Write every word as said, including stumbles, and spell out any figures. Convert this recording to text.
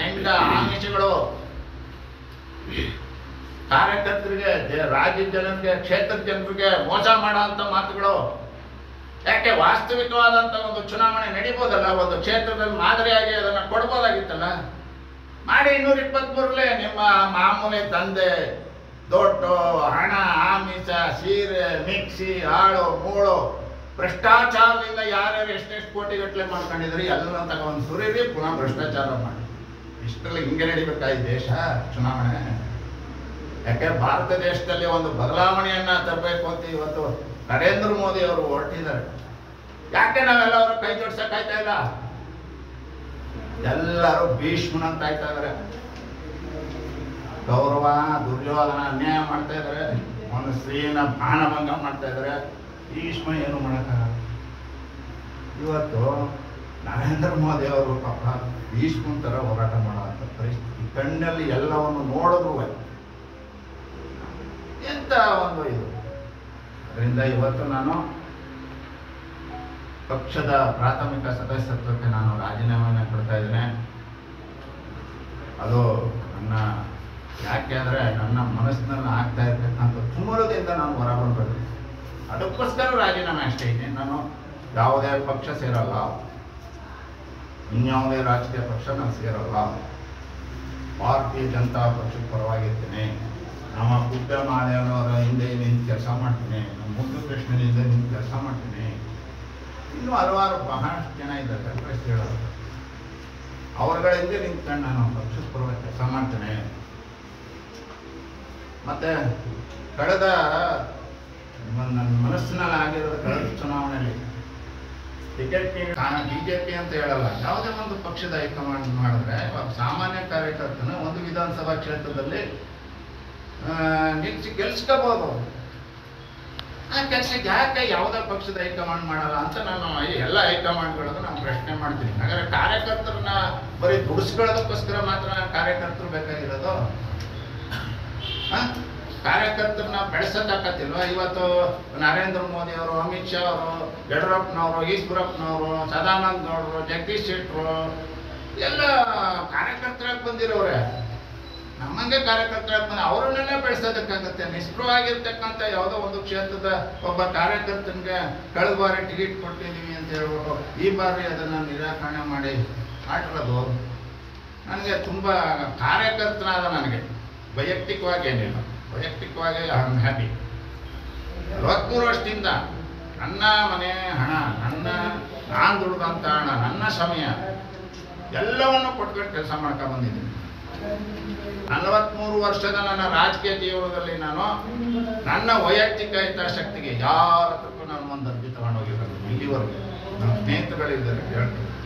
ಹೆಂಗ ಆಮಿಷಗಳು ಕಾರ್ಯಕರ್ತರಿಗೆ ರಾಜ್ಯ ಜನರಿಗೆ ಕ್ಷೇತ್ರ ಜನರಿಗೆ ಮೋಸ ಮಾಡುವಂತ ಮಾತುಗಳು. ಯಾಕೆ ವಾಸ್ತವಿಕವಾದಂತ ಒಂದು ಚುನಾವಣೆ ನಡೀಬೋದಲ್ಲ, ಒಂದು ಕ್ಷೇತ್ರದಲ್ಲಿ ಮಾದರಿಯಾಗಿ ಅದನ್ನ ಕೊಡ್ಬೋದಾಗಿತ್ತಲ್ಲ. ಮಾಡಿ ಇನ್ನೂರ ಇಪ್ಪತ್ತ್ ಮೂರಲ್ಲೇ ನಿಮ್ಮ ಮಾಮೂಲಿ ದಂಧೆ ದೊಡ್ಡು ಹಣ ಆಮಿಷ ಸೀರೆ ಮಿಕ್ಸಿ ಹಾಳು ಮೂಳು ಭ್ರಷ್ಟಾಚಾರದಿಂದ ಯಾರ್ಯಾರು ಎಷ್ಟೆಷ್ಟು ಕೋಟಿ ಗಟ್ಟಲೆ ಮಾಡ್ಕೊಂಡಿದ್ರಿ ಎಲ್ಲರನ್ನ ತಗೊಂಡು ಸುರಿರಿ ಪುನಃ ಭ್ರಷ್ಟಾಚಾರ ಮಾಡಿ ಇಷ್ಟೆಲ್ಲ ಹಿಂಗೆ ನಡಿಬೇಕಾ ಈ ದೇಶ ಚುನಾವಣೆ? ಯಾಕೆ ಭಾರತ ದೇಶದಲ್ಲಿ ಒಂದು ಬದಲಾವಣೆಯನ್ನ ತರಬೇಕು ಅಂತ ಇವತ್ತು ನರೇಂದ್ರ ಮೋದಿ ಅವರು ಹೊರಟಿದ್ದಾರೆ. ಯಾಕೆ ನಾವೆಲ್ಲ ಅವರು ಕೈ ಜೋಡಿಸಕ್ ಆಯ್ತಾ ಇಲ್ಲ? ಎಲ್ಲರೂ ಭೀಷ್ಮನಂತ ಆಯ್ತಾ ಇದಾರೆ. ಗೌರವ ದುರ್ಯೋಧನ ಅನ್ಯಾಯ ಮಾಡ್ತಾ ಇದಾರೆ, ಒಂದು ಸ್ತ್ರೀನ ಬಾಣಭಂಗ ಮಾಡ್ತಾ ಇದಾರೆ. ಭೀಷ್ಮ ಏನು ಮಾಡಕ್ಕಾಗಲ್ಲ. ಇವತ್ತು ನರೇಂದ್ರ ಮೋದಿ ಅವರು ಪಾಪ ಭೀಷ್ಮನ ತರ ಹೋರಾಟ ಮಾಡುವಂತ ಪರಿಸ್ಥಿತಿ, ಕಣ್ಣಲ್ಲಿ ಎಲ್ಲವನ್ನು ನೋಡಿದ್ರು ಎಂತ ಒಂದು ಇದು. ಅದರಿಂದ ಇವತ್ತು ನಾನು ಪಕ್ಷದ ಪ್ರಾಥಮಿಕ ಸದಸ್ಯತ್ವಕ್ಕೆ ನಾನು ರಾಜೀನಾಮೆಯನ್ನು ಕೊಡ್ತಾ ಇದ್ದೇನೆ. ಅದು ನನ್ನ, ಯಾಕೆ ಅಂದರೆ ನನ್ನ ಮನಸ್ಸಿನಲ್ಲಿ ಆಗ್ತಾ ಇರ್ತಕ್ಕಂಥ ತುಮುಲದಿಂದ ನಾನು ಹೊರಬಂದು ಬರ್ತೀನಿ. ಅದಕ್ಕೋಸ್ಕರ ರಾಜೀನಾಮೆ ಅಷ್ಟೇ. ಇನ್ನೇನು ನಾನು ಯಾವುದೇ ಪಕ್ಷ ಸೇರಲ್ಲ, ಇನ್ಯಾವುದೇ ರಾಜಕೀಯ ಪಕ್ಷ ನಾನು ಸೇರಲ್ಲ. ಭಾರತೀಯ ಜನತಾ ಪಕ್ಷದ ಪರವಾಗಿರ್ತೇನೆ. ನಮ್ಮ ಪುಟ್ಟ ಮಾದೇವನವರ ಹಿಂದೆ ನಿಂತು ಕೆಲಸ ಮಾಡ್ತೀನಿ, ನಮ್ಮ ಮುದ್ದು ಕೃಷ್ಣನ ಹಿಂದೆ ನಿಂತು ಕೆಲಸ ಮಾಡ್ತೀನಿ. ಇನ್ನೂ ಹಲವಾರು ಬಹಳಷ್ಟು ಜನ ಇದ್ದಾರೆ ಕಾಂಗ್ರೆಸ್ ಹೇಳೋರು, ಅವ್ರಗಳ ಹಿಂದೆ ನಿಂತ್ಕೊಂಡು ನಾನು ಪಕ್ಷದ ಪರವಾಗಿ ಕೆಲಸ ಮಾಡ್ತೇನೆ. ಮತ್ತು ಕಳೆದ ನನ್ನ ಮನಸ್ಸಿನಲ್ಲಿ ಆಗಿರೋ ಕಳೆದ ಚುನಾವಣೆಯಲ್ಲಿ ಟಿಕೆಟ್ ನಾನು ಬಿ ಜೆ ಪಿ ಅಂತ ಹೇಳಲ್ಲ, ಯಾವುದೇ ಒಂದು ಪಕ್ಷದ ಹೈಕಮಾಂಡ್ ಮಾಡಿದ್ರೆ ಸಾಮಾನ್ಯ ಕಾರ್ಯಕರ್ತನ ಒಂದು ವಿಧಾನಸಭಾ ಕ್ಷೇತ್ರದಲ್ಲಿ ನಿಲ್ಸಿ ಗೆಲ್ಸ್ಕೋಬಹುದು. ಆ ಕೆಲಸಕ್ಕೆ ಯಾಕೆ ಯಾವುದೇ ಪಕ್ಷದ ಹೈಕಮಾಂಡ್ ಮಾಡಲ್ಲ ಅಂತ ನಾನು ಎಲ್ಲ ಹೈಕಮಾಂಡ್ಗಳನ್ನು ನಾನು ಪ್ರಶ್ನೆ ಮಾಡ್ತೀನಿ. ಹಾಗಾದ್ರೆ ಕಾರ್ಯಕರ್ತರನ್ನ ಬರೀ ದುಡಿಸ್ಕೊಳ್ಳೋದಕ್ಕೋಸ್ಕರ ಮಾತ್ರ ಕಾರ್ಯಕರ್ತರು ಬೇಕಾಗಿರೋದು? ಕಾರ್ಯಕರ್ತರನ್ನ ಬೆಳೆಸೋದಕ್ಕಾಗತ್ತಿಲ್ವಾ? ಇವತ್ತು ನರೇಂದ್ರ ಮೋದಿ ಅವರು, ಅಮಿತ್ ಶಾ ಅವರು, ಯಡಿಯೂರಪ್ಪನವರು, ಈಶ್ವರಪ್ಪನವರು, ಸದಾನಂದನವರು, ಜಗದೀಶ್ ಶೆಟ್ಟರು ಎಲ್ಲ ಕಾರ್ಯಕರ್ತರಾಗಿ ಬಂದಿರೋರೆ. ನಮ್ಮಂಗೆ ಕಾರ್ಯಕರ್ತರಾಗಿ ಬಂದ ಅವರನ್ನೆಲ್ಲ ಬೆಳೆಸೋದಕ್ಕಾಗತ್ತೆ? ನಿಷ್ಪ್ರವಾಗಿರ್ತಕ್ಕಂಥ ಯಾವುದೋ ಒಂದು ಕ್ಷೇತ್ರದ ಒಬ್ಬ ಕಾರ್ಯಕರ್ತನಿಗೆ ಕಳೆದ ಬಾರಿ ಟಿಕೆಟ್ ಕೊಟ್ಟಿದ್ದೀವಿ ಅಂತ ಹೇಳ್ಬಿಟ್ಟು ಈ ಬಾರಿ ಅದನ್ನು ನಿರಾಕರಣೆ ಮಾಡಿ ಆಟರೋದು ನನಗೆ ತುಂಬ ಕಾರ್ಯಕರ್ತನಾದ ನನಗೆ ವೈಯಕ್ತಿಕವಾಗಿ ಏನಿಲ್ಲ, ವೈಯಕ್ತಿಕವಾಗಿ ಐ ಆಮ್ ಹ್ಯಾಪಿ. ನಲವತ್ತ್ಮೂರು ವರ್ಷದಿಂದ ನನ್ನ ಮನೆ ಹಣ, ನನ್ನ ನಾನು ದುಡ್ದಂಥ ಹಣ, ನನ್ನ ಸಮಯ ಎಲ್ಲವನ್ನು ಕೊಟ್ಕೊಂಡು ಕೆಲಸ ಮಾಡ್ಕೊಂಡ್ಬಂದಿದ್ದೀನಿ. ನಲವತ್ತ್ಮೂರು ವರ್ಷದ ನನ್ನ ರಾಜಕೀಯ ಜೀವನದಲ್ಲಿ ನಾನು ನನ್ನ ವೈಯಕ್ತಿಕ ಹಿತಾಸಕ್ತಿಗೆ ಯಾರ ಹತ್ರಕ್ಕೂ ನಾನು ಒಂದು ಅರ್ಜಿ ತಗೊಂಡೋಗಿರೋದು ಇಲ್ಲಿವರೆಗೂ. ನನ್ನ ಸ್ನೇಹಿತರುಗಳಿದ್ದಾರೆ ಹೇಳ್ತಾರೆ.